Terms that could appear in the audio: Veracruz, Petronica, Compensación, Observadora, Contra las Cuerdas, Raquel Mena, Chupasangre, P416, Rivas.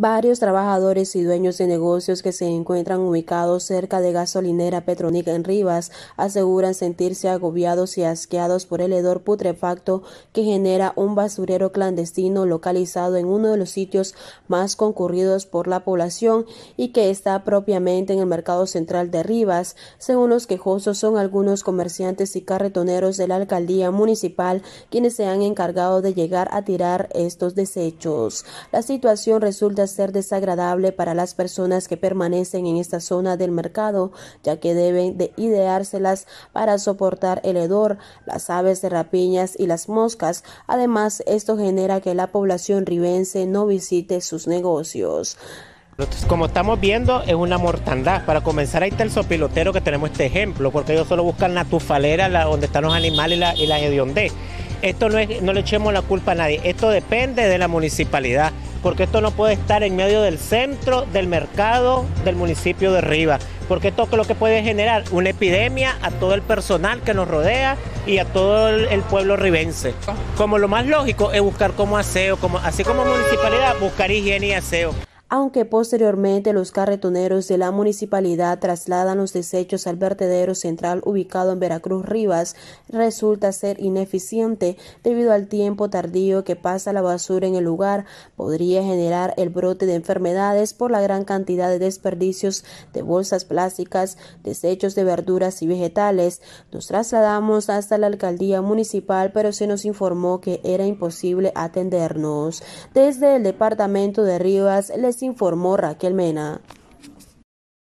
Varios trabajadores y dueños de negocios que se encuentran ubicados cerca de gasolinera Petronica en Rivas aseguran sentirse agobiados y asqueados por el hedor putrefacto que genera un basurero clandestino localizado en uno de los sitios más concurridos por la población y que está propiamente en el mercado central de Rivas. Según los quejosos, son algunos comerciantes y carretoneros de la alcaldía municipal quienes se han encargado de llegar a tirar estos desechos. La situación resulta ser desagradable para las personas que permanecen en esta zona del mercado, ya que deben de ideárselas para soportar el hedor, las aves de rapiñas y las moscas. Además, esto genera que la población ribense no visite sus negocios. Como estamos viendo, es una mortandad. Para comenzar, ahí está el sopilotero, que tenemos este ejemplo, porque ellos solo buscan la tufalera, donde están los animales y la hediondez. Esto no le echemos la culpa a nadie, esto depende de la municipalidad, porque esto no puede estar en medio del centro del mercado del municipio de Rivas, porque esto es lo que puede generar una epidemia a todo el personal que nos rodea y a todo el pueblo ribense. Como lo más lógico es buscar como aseo, así como municipalidad, buscar higiene y aseo. Aunque posteriormente los carretoneros de la municipalidad trasladan los desechos al vertedero central ubicado en Veracruz, Rivas, resulta ser ineficiente debido al tiempo tardío que pasa la basura en el lugar. Podría generar el brote de enfermedades por la gran cantidad de desperdicios de bolsas plásticas, desechos de verduras y vegetales. Nos trasladamos hasta la alcaldía municipal, pero se nos informó que era imposible atendernos. Desde el departamento de Rivas les informó Raquel Mena.